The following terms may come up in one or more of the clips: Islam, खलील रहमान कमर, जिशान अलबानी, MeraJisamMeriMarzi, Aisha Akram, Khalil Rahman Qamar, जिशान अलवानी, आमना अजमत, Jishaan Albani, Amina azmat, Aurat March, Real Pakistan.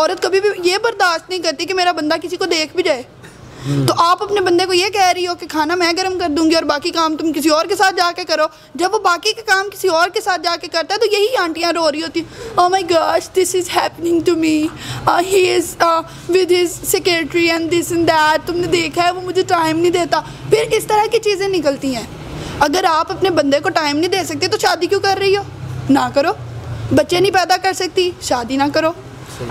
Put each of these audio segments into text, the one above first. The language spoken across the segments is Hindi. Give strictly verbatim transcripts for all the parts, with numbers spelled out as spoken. औरत कभी भी ये बर्दाश्त नहीं करती कि मेरा बंदा किसी को देख भी जाए। तो आप अपने बंदे को ये कह रही हो कि खाना मैं गर्म कर दूंगी और बाकी काम तुम किसी और के साथ जाके करो, जब वो बाकी के काम किसी और के साथ जाके करता है तो यही आंटियां रो रही होती, oh my gosh this is happening to me, he is with his secretary and this and that, तुमने देखा है वो मुझे टाइम नहीं देता। फिर इस तरह की चीज़ें निकलती हैं। अगर आप अपने बंदे को टाइम नहीं दे सकते तो शादी क्यों कर रही हो? ना करो। बच्चे नहीं पैदा कर सकती, शादी ना करो,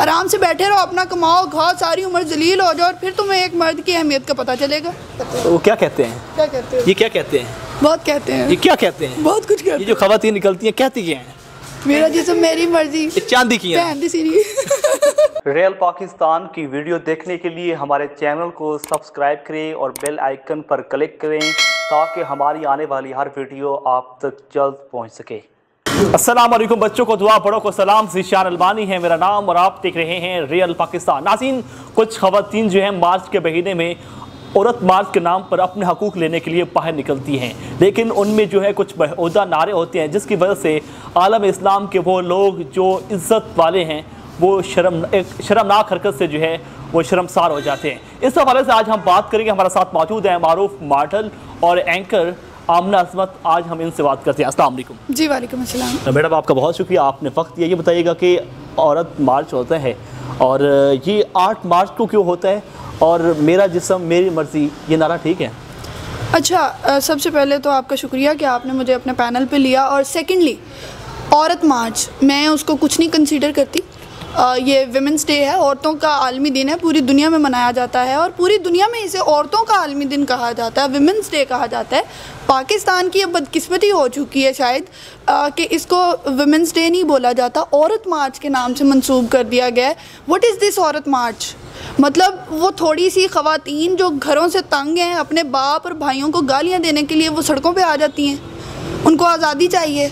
आराम से बैठे रहो, अपना कमाओ, खाओ, सारी उम्र जलील हो जाओ और फिर तुम्हें एक मर्द की अहमियत का पता चलेगा। वो क्या कहते हैं, क्या कहते हैं ये, क्या कहते हैं, बहुत कहते हैं ये, क्या कहते हैं, बहुत कुछ कहते हैं। ये जो खवातीन निकलती हैं कहती क्या हैं, मेरा जिस्म मेरी मर्जी, चांदी की है। रियल पाकिस्तान की वीडियो देखने के लिए हमारे चैनल को सब्सक्राइब करें और बेल आइकन पर क्लिक करें ताकि हमारी आने वाली हर वीडियो आप तक जल्द पहुँच सके। अस्सलाम वालेकुम बच्चों को, दुआ बड़ों को सलाम। जिशान अलबानी है मेरा नाम और आप देख रहे हैं रियल पाकिस्तान। नाज़रीन, कुछ ख़वातीन जो है मार्च के महीने में औरत मार्च के नाम पर अपने हकूक़ लेने के लिए बाहर निकलती हैं, लेकिन उनमें जो है कुछ बेहुदा नारे होते हैं जिसकी वजह से आलम इस्लाम के वो लोग जो इज़्ज़त वाले हैं वो शर्म एक शर्मनाक हरकत से जो है वो शर्मसार हो जाते हैं। इस हवाले से आज हम बात करेंगे। हमारे साथ मौजूद हैं मारूफ मॉडल और एंकर आमना अजमत। आज हम इनसे बात करते हैं। अस्सलाम वालेकुम। जी वालेकुम अस्सलाम। मैडम आपका बहुत शुक्रिया, आपने वक्त दिया। ये बताइएगा कि औरत मार्च होता है और ये आठ मार्च को क्यों होता है, और मेरा जिस्म मेरी मर्ज़ी ये नारा ठीक है? अच्छा, सबसे पहले तो आपका शुक्रिया कि आपने मुझे अपने पैनल पे लिया। और सेकेंडली, औरत मार्च मैं उसको कुछ नहीं कंसीडर करती। आ, ये विमेंस डे है, औरतों का आलमी दिन है, पूरी दुनिया में मनाया जाता है और पूरी दुनिया में इसे औरतों का आलमी दिन कहा जाता है, विमेंस डे कहा जाता है। पाकिस्तान की अब बदकिस्मती हो चुकी है शायद कि इसको विमेंस डे नहीं बोला जाता, औरत मार्च के नाम से मंसूब कर दिया गया है। व्हाट इज़ दिस औरत मार्च? मतलब वो थोड़ी सी ख़वातीन जो घरों से तंग हैं, अपने बाप और भाइयों को गालियाँ देने के लिए वो सड़कों पर आ जाती हैं, उनको आज़ादी चाहिए।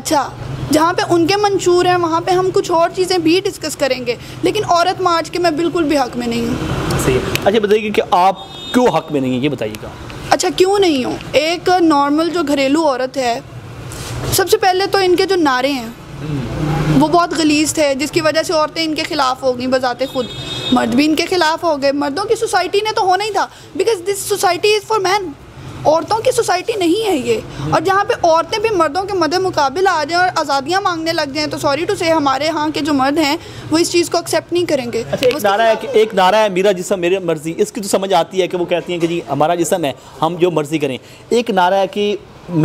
अच्छा, जहाँ पे उनके मंशूर हैं वहाँ पे हम कुछ और चीज़ें भी डिस्कस करेंगे, लेकिन औरत मार्च के मैं बिल्कुल भी हक़ में नहीं हूँ। सही है। अच्छा बताइए कि आप क्यों हक़ में नहीं है, ये बताइएगा। अच्छा, क्यों नहीं हूँ? एक नॉर्मल जो घरेलू औरत है, सबसे पहले तो इनके जो नारे हैं वो बहुत गलीज़ थे, जिसकी वजह से औरतें इनके ख़िलाफ़ हो गई बज़ाते ख़ुद, मर्द भी इनके ख़िलाफ़ हो गए। मर्दों की सोसाइटी ने तो होना ही था, because this society is for man, औरतों की सोसाइटी नहीं है ये। और जहाँ पे औरतें भी मर्दों के मदे मुकाबिल आ जाएँ और आज़ादियाँ मांगने लग जाएँ तो सॉरी टू से हमारे यहाँ के जो मर्द हैं वो इस चीज़ को एक्सेप्ट नहीं करेंगे। अच्छा, एक नारा है कि एक नारा है मेरा जिस्म मेरी मर्ज़ी, इसकी तो समझ आती है कि वो कहती हैं कि जी हमारा जिस्म है, हम जो मर्ज़ी करें। एक नारा है कि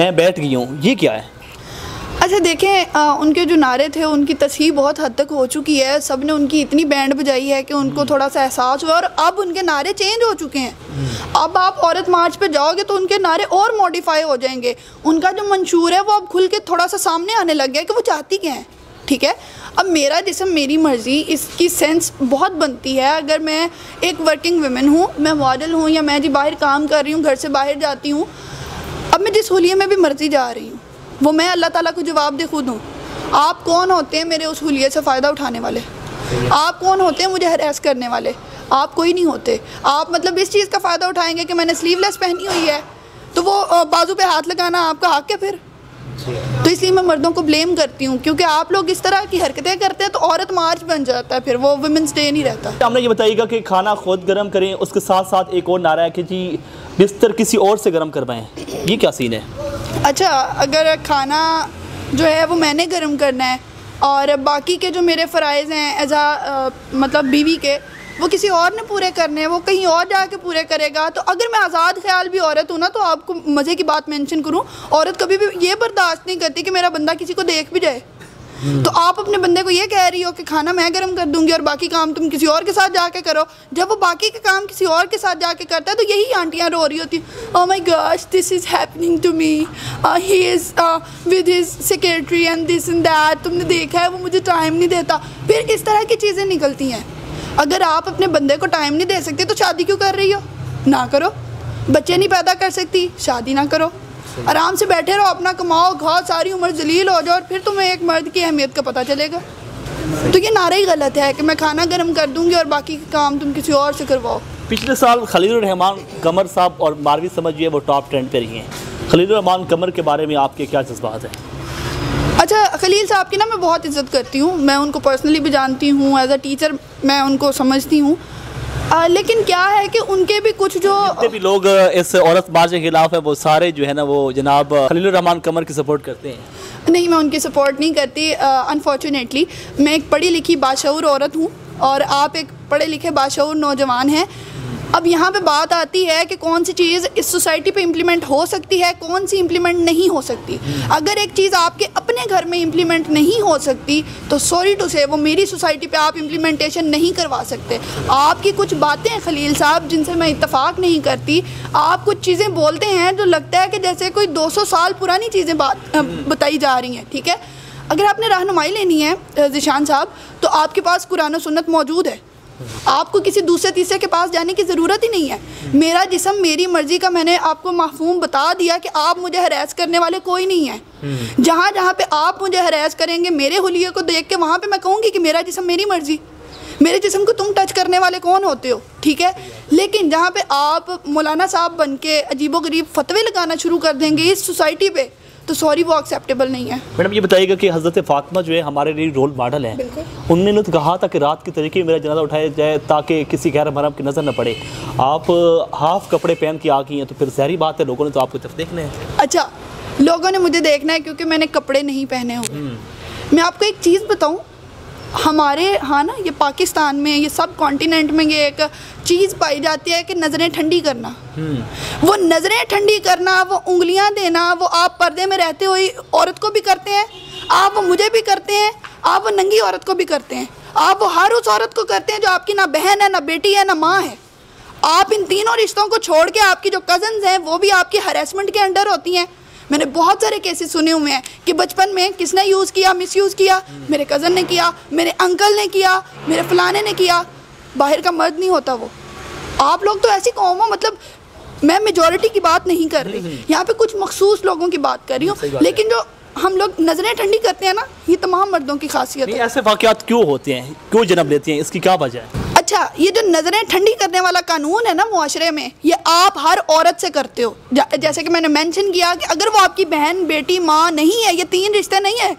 मैं बैठ गई हूँ, ये क्या है? अच्छा देखें, आ, उनके जो नारे थे उनकी तस्हीह बहुत हद तक हो चुकी है, सब ने उनकी इतनी बैंड बजाई है कि उनको थोड़ा सा एहसास हुआ और अब उनके नारे चेंज हो चुके हैं। अब आप औरत मार्च पे जाओगे तो उनके नारे और मॉडिफाई हो जाएंगे, उनका जो मंशूर है वो अब खुल के थोड़ा सा सामने आने लग गया कि वो चाहती क्या है। ठीक है, अब मेरा जिस्म मेरी मर्ज़ी इसकी सेंस बहुत बनती है। अगर मैं एक वर्किंग वुमेन हूँ, मैं मॉडल हूँ या मैं जी बाहर काम कर रही हूँ, घर से बाहर जाती हूँ, अब मैं जिस हुलिये में भी मर्जी जा रही हूँ वो मैं अल्लाह ताला को जवाब दे खुद हूँ। आप कौन होते हैं मेरे उस हुलिये से फ़ायदा उठाने वाले? आप कौन होते हैं मुझे हरास करने वाले? आप कोई नहीं होते। आप मतलब इस चीज़ का फ़ायदा उठाएंगे कि मैंने स्लीवलेस पहनी हुई है तो वो बाजू पे हाथ लगाना आपका हक है फिर। तो इसलिए मैं मर्दों को ब्लेम करती हूँ, क्योंकि आप लोग इस तरह की हरकतें करते हैं तो औरत मार्च बन जाता है, फिर वो वुमेंस डे नहीं रहता। हमने ये बताइएगा कि खाना खुद गर्म करें, उसके साथ साथ एक और नारा है कि जी बिस्तर किसी और से गर्म करवाएँ, ये क्या सीन है? अच्छा, अगर खाना जो है वो मैंने गर्म करना है और बाकी के जो मेरे फ़राइज़ हैं एज आ मतलब बीवी के वो किसी और ने पूरे करने हैं, वो कहीं और जाके पूरे करेगा, तो अगर मैं आज़ाद ख्याल भी औरत हूँ ना तो आपको मज़े की बात मेंशन करूँ, औरत कभी भी ये बर्दाश्त नहीं करती कि मेरा बंदा किसी को देख भी जाए। तो आप अपने बंदे को ये कह रही हो कि खाना मैं गर्म कर दूंगी और बाकी काम तुम किसी और के साथ जाके करो, जब वो बाकी के काम किसी और के साथ जाके करता है तो यही आंटियां रो रही होती, oh my gosh this is happening to me, he is with his secretary and this and that, तुमने देखा है वो मुझे टाइम नहीं देता। फिर इस तरह की चीज़ें निकलती हैं। अगर आप अपने बंदे को टाइम नहीं दे सकते तो शादी क्यों कर रही हो? ना करो। बच्चे नहीं पैदा कर सकती, शादी ना करो, आराम से बैठे रहो, अपना कमाओ, खाओ, सारी उम्र जलील हो जाओ और फिर तुम्हें एक मर्द की अहमियत का पता चलेगा। तो ये नारा ही गलत है कि मैं खाना गर्म कर दूंगी और बाकी काम तुम किसी और से करवाओ। पिछले साल खलील रहमान कमर साहब और मारवी समझिए वो टॉप ट्रेंड पर रही हैं। खलील रहमान कमर के बारे में आपके क्या जज्बात हैं? अच्छा खलील साहब की ना मैं बहुत इज़्ज़त करती हूँ, मैं उनको पर्सनली भी जानती हूँ, एज अ टीचर मैं उनको समझती हूँ, लेकिन क्या है कि उनके भी कुछ जो जितने भी लोग इस औरत मार्च के खिलाफ है वो सारे जो है ना वो जनाब खलील रहमान कमर की सपोर्ट करते हैं। नहीं, मैं उनकी सपोर्ट नहीं करती अनफॉर्चुनेटली। मैं एक पढ़ी लिखी बाशऊर औरत हूँ और आप एक पढ़े लिखे बाशऊर नौजवान हैं। अब यहाँ पे बात आती है कि कौन सी चीज़ इस सोसाइटी पे इम्प्लीमेंट हो सकती है, कौन सी इम्प्लीमेंट नहीं हो सकती। अगर एक चीज़ आपके अपने घर में इम्प्लीमेंट नहीं हो सकती तो सॉरी टू से वो मेरी सोसाइटी पे आप इम्प्लीमेंटेशन नहीं करवा सकते। आपकी कुछ बातें हैं खलील साहब जिनसे मैं इत्तफाक नहीं करती। आप कुछ चीज़ें बोलते हैं जो लगता है कि जैसे कोई दो सौ साल पुरानी चीज़ें बात बताई जा रही हैं। ठीक है, अगर आपने रहनुमाई लेनी है जिशान साहब तो आपके पास कुरान और सुन्नत मौजूद है, आपको किसी दूसरे तीसरे के पास जाने की ज़रूरत ही नहीं है। मेरा जिस्म मेरी मर्ज़ी का मैंने आपको माफूम बता दिया कि आप मुझे हरास करने वाले कोई नहीं है। जहाँ जहाँ पे आप मुझे हरास करेंगे मेरे हुलिये को देख के वहाँ पे मैं कहूँगी कि मेरा जिस्म मेरी मर्ज़ी, मेरे जिस्म को तुम टच करने वाले कौन होते हो। ठीक है, लेकिन जहाँ पे आप मौलाना साहब बन के अजीबो गरीब फतवे लगाना शुरू कर देंगे इस सोसाइटी पर तो सॉरी वो एक्सेप्टेबल नहीं है। मैडम ये बताइएगा कि हज़रत फातिमा जो है हमारे लिए रोल मॉडल है, उन्होंने तो कहा था कि रात के तरीके में मेरा जनाजा उठाया जाए ताकि किसी गैर महरम की नज़र न पड़े। आप हाफ कपड़े पहन के आ गई हैं तो फिर जहरी बात है लोगों ने तो आपको तरफ देखना है। अच्छा, लोगों ने मुझे देखना है क्योंकि मैंने कपड़े नहीं पहने होंगे। मैं आपको एक चीज़ बताऊँ, हमारे हाँ ना ये पाकिस्तान में ये सब कॉन्टिनेंट में ये एक चीज़ पाई जाती है कि नज़रें ठंडी करना। वो नज़रें ठंडी करना, वो उंगलियां देना, वो आप पर्दे में रहते हुए औरत को भी करते हैं, आप वो मुझे भी करते हैं, आप वो नंगी औरत को भी करते हैं, आप वो हर उस औरत को करते हैं जो आपकी ना बहन है, ना बेटी है, ना माँ है। आप इन तीनों रिश्तों को छोड़ के आपकी जो कज़न्स हैं वो भी आपकी हरेसमेंट के अंडर होती हैं। मैंने बहुत सारे केसेस सुने हुए हैं कि बचपन में किसने यूज़ किया, मिसयूज़ किया, मेरे कज़न ने किया, मेरे अंकल ने किया, मेरे फलाने ने किया, बाहर का मर्द नहीं होता वो। आप लोग तो ऐसी कौम हो, मतलब मैं मेजॉरिटी की बात नहीं कर रही, यहाँ पे कुछ मखसूस लोगों की बात कर रही हूँ, लेकिन जो हम लोग नज़रें ठंडी करते हैं ना ये तमाम मर्दों की खासियत है। ऐसे वाक़यात क्यों होते हैं, क्यों जन्म लेते हैं, इसकी क्या वजह है? अच्छा, ये जो नज़रें ठंडी करने वाला कानून है ना मुआशरे में, ये आप हर औरत से करते हो। जैसे कि मैंने मेंशन किया कि अगर वो आपकी बहन, बेटी, माँ नहीं है, ये तीन रिश्ते नहीं है,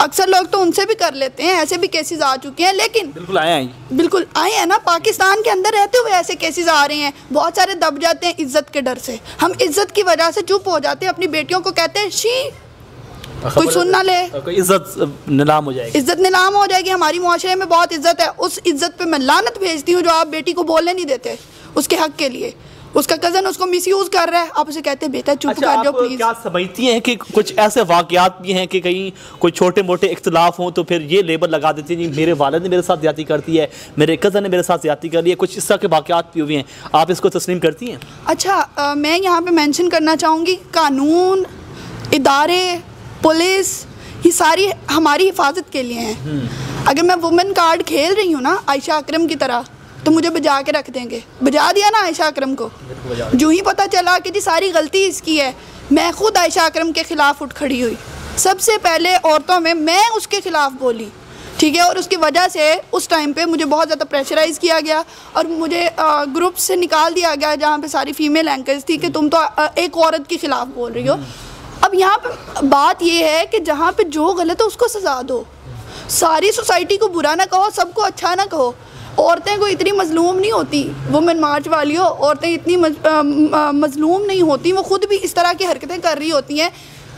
अक्सर लोग तो उनसे भी कर लेते हैं, ऐसे भी केसेस आ चुके हैं। लेकिन बिल्कुल आए हैं, बिल्कुल आए हैं ना, पाकिस्तान के अंदर रहते हुए ऐसे केसेस आ रहे हैं। बहुत सारे दब जाते हैं इज्जत के डर से, हम इज्जत की वजह से चुप हो जाते हैं, अपनी बेटियों को कहते हैं शी, कोई सुन ना ले, इज्जत नीलाम हो जाएगी, इज्जत नीलाम हो जाएगी। हमारी मुआशरे में बहुत इज्जत है, उस इज्जत पे मैं लानत भेजती हूँ जो आप बेटी को बोलने नहीं देते उसके हक के लिए। उसका कज़न उसको मिसयूज़ कर रहा है, आप उसे कहते हैं बेटा चुप अच्छा, कर जाओ प्लीज़। क्या समझती हैं कि कुछ ऐसे वाक़यात भी हैं कि कहीं कोई छोटे मोटे इख्तिलाफ हों तो फिर ये लेबल लगा देती है मेरे वालिद ने मेरे साथ ज़्यादती करती है, मेरे कज़न ने मेरे साथ ज़्यादती कर ली है, कुछ इस तरह के वाक़यात भी हुए हैं, आप इसको तस्लीम करती हैं? अच्छा, आ, मैं यहाँ पर मैंशन करना चाहूँगी कानून, इदारे, पुलिस, ये सारी हमारी हिफाजत के लिए हैं। अगर मैं वुमेन कार्ड खेल रही हूँ ना आयशा अकरम की तरह तो मुझे बजा के रख देंगे। बजा दिया ना आयशा अकरम को, जो ही पता चला कि जी सारी गलती इसकी है, मैं खुद आयशा अकरम के ख़िलाफ़ उठ खड़ी हुई। सबसे पहले औरतों में मैं उसके ख़िलाफ़ बोली, ठीक है, और उसकी वजह से उस टाइम पे मुझे बहुत ज़्यादा प्रेशराइज़ किया गया और मुझे ग्रुप से निकाल दिया गया जहाँ पर सारी फ़ीमेल एंकर्स थी कि तुम तो एक औरत के ख़िलाफ़ बोल रही हो। अब यहाँ पर बात यह है कि जहाँ पर जो गलत हो उसको सजा दो, सारी सोसाइटी को बुरा ना कहो, सबको अच्छा ना कहो। औरतें को इतनी मजलूम नहीं होती, वुमेन मार्च वाली हो, औरतें इतनी मज, आ, मजलूम नहीं होती, वो खुद भी इस तरह की हरकतें कर रही होती हैं।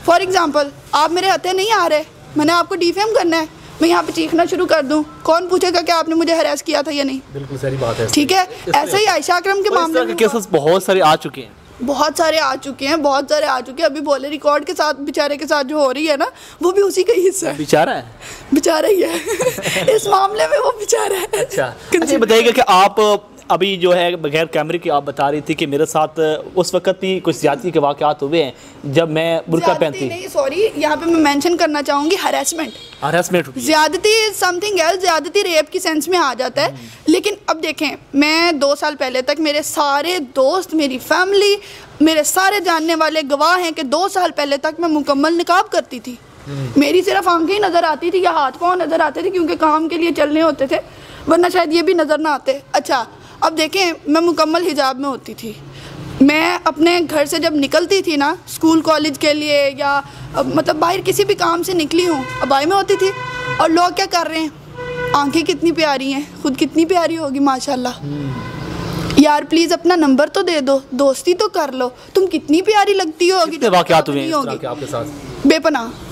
फॉर एग्ज़ाम्पल, आप मेरे हथे नहीं आ रहे, मैंने आपको डिफेम करना है, मैं यहाँ पे चीखना शुरू कर दूं, कौन पूछेगा कि आपने मुझे हरास किया था या नहीं। बिल्कुल सही बात है, ठीक है। ऐसे ही आयशा अकरम के मामले में केसेस बहुत सारे आ चुके हैं, बहुत सारे आ चुके हैं, बहुत सारे आ चुके हैं। अभी बोले रिकॉर्ड के साथ बेचारे के साथ जो हो रही है ना वो भी उसी का हिस्सा है। बेचारा है, बेचारा ही है इस मामले में वो बेचारा है। अच्छा, अच्छा बताइएगा कि आप अभी जो है बगैर कैमरे की आप बता रही थी कि मेरे साथ उस वक्त भी कुछ ज्यादती के वाक़यात हुए हैं जब मैं बुरका पहनती नहीं, सॉरी यहाँ पे मैं मेंशन करना चाहूँगी हरासमेंट। हरासमेंट ज्यादती समथिंग एल्स, ज्यादती रेप की सेंस में आ जाता है। लेकिन अब देखें, मैं दो साल पहले तक मेरे सारे दोस्त, मेरी फैमिली, मेरे सारे जानने वाले गवाह हैं कि दो साल पहले तक मैं मुकम्मल निकाब करती थी। मेरी सिर्फ आंखें नज़र आती थी या हाथ पाँव नज़र आते थे क्योंकि काम के लिए चलने होते थे, वरना शायद ये भी नज़र ना आते। अच्छा, अब देखें, मैं मुकम्मल हिजाब में होती थी। मैं अपने घर से जब निकलती थी ना स्कूल कॉलेज के लिए या मतलब बाहर किसी भी काम से निकली हूँ, अबाई में होती थी और लोग क्या कर रहे हैं, आंखें कितनी प्यारी हैं, खुद कितनी प्यारी होगी माशाल्लाह। यार प्लीज़ अपना नंबर तो दे दो, दोस्ती तो कर लो, तुम कितनी प्यारी लगती होगी, बेपनाह।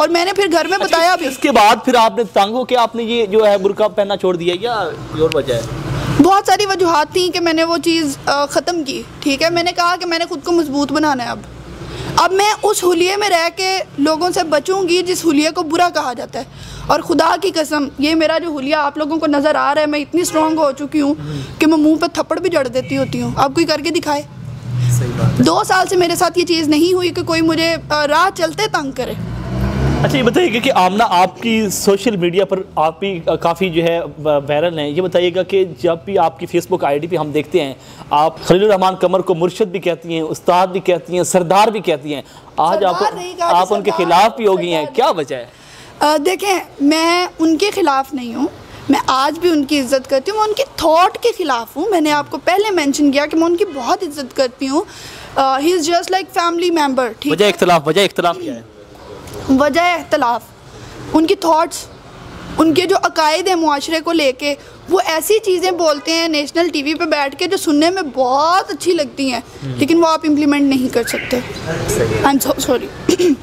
और मैंने फिर घर में बताया भी। इसके बाद फिर आपने तंग हो के आपने ये जो है बुर्का पहनना छोड़ दिया या कोई और वजह है? बहुत सारी वजूहत थी कि मैंने वो चीज़ ख़त्म की। ठीक है, मैंने कहा कि मैंने खुद को मजबूत बनाना है। अब अब मैं उस हुलिये में रह के लोगों से बचूंगी जिस हुलिये को बुरा कहा जाता है। और खुदा की कसम ये मेरा जो हुलिया आप लोगों को नज़र आ रहा है, मैं इतनी स्ट्रॉन्ग हो चुकी हूँ कि मैं मुँह पर थप्पड़ भी जड़ देती होती हूँ। आप कोई करके दिखाए। दो साल से मेरे साथ ये चीज़ नहीं हुई कि कोई मुझे राह चलते तंग करे। अच्छा ये बताइएगा कि आमना आपकी सोशल मीडिया पर आप भी काफ़ी जो है वायरल हैं, ये बताइएगा कि जब भी आपकी फेसबुक आईडी पे हम देखते हैं आप खलील रहमान कमर को मुर्शद भी कहती हैं, उस्ताद भी कहती हैं, सरदार भी कहती हैं, आज आप आप उनके खिलाफ भी हो गई हैं, क्या वजह है? देखें, मैं उनके खिलाफ नहीं हूँ, मैं आज भी उनकी इज़्ज़त करती हूँ, मैं उनके थॉट के ख़िलाफ़ हूँ। मैंने आपको पहले मेंशन किया कि मैं उनकी बहुत इज़्ज़त करती हूँ। He is just like family member. ठीक, वजह इख्तिलाफ, वजह इख्तिलाफ क्या है? वजह इख्तलाफ उनकी थॉट्स, उनके जो अकायद हैं मुआशरे को लेके, वो ऐसी चीज़ें बोलते हैं नेशनल टीवी पे बैठ के जो सुनने में बहुत अच्छी लगती हैं, लेकिन वो आप इम्प्लीमेंट नहीं कर सकते। I am so sorry.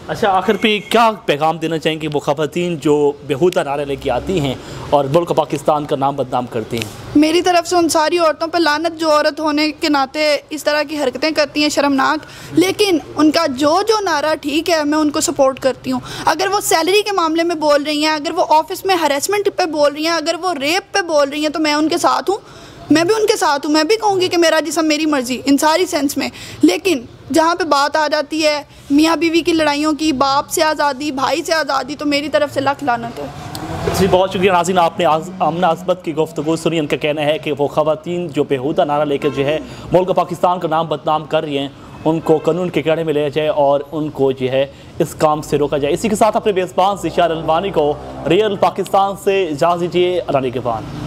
अच्छा आखिर पे क्या पैगाम देना चाहेंगे वो खवातीन जो बेहूता नारे लेके आती हैं और मुल्क पाकिस्तान का नाम बदनाम करती हैं? मेरी तरफ से उन सारी औरतों पर लानत जो औरत होने के नाते इस तरह की हरकतें करती हैं, शर्मनाक। लेकिन उनका जो जो नारा ठीक है, मैं उनको सपोर्ट करती हूँ। अगर वो सैलरी के मामले में बोल रही हैं, अगर वो ऑफिस में हरेसमेंट पे बोल रही हैं, अगर वो रेप पे बोल रही हैं, तो मैं उनके साथ हूँ, मैं भी उनके साथ हूँ। मैं भी कहूँगी कि मेरा जिस्म मेरी मर्जी इन सारी सेंस में। लेकिन जहाँ पे बात आ जाती है मियाँ बीवी की लड़ाइयों की, बाप से आज़ादी, भाई से आज़ादी, तो मेरी तरफ से लाख लानत है। जी बहुत शुक्रिया नाज़रीन, आपने आमना अज़मत की गुफ्तगू सुनी। उनका कहना है कि वो ख़वातीन जो बेहूदा नारा लेकर जो है मुल्क पाकिस्तान का नाम बदनाम कर रही हैं, उनको कानून के कड़े में ले जाए और उनको जो है इस काम से रोका जाए। इसी के साथ अपने मेज़बान जिशान अलवानी को रियल पाकिस्तान से इजाज़त दीजिए। अल्लाह के पान।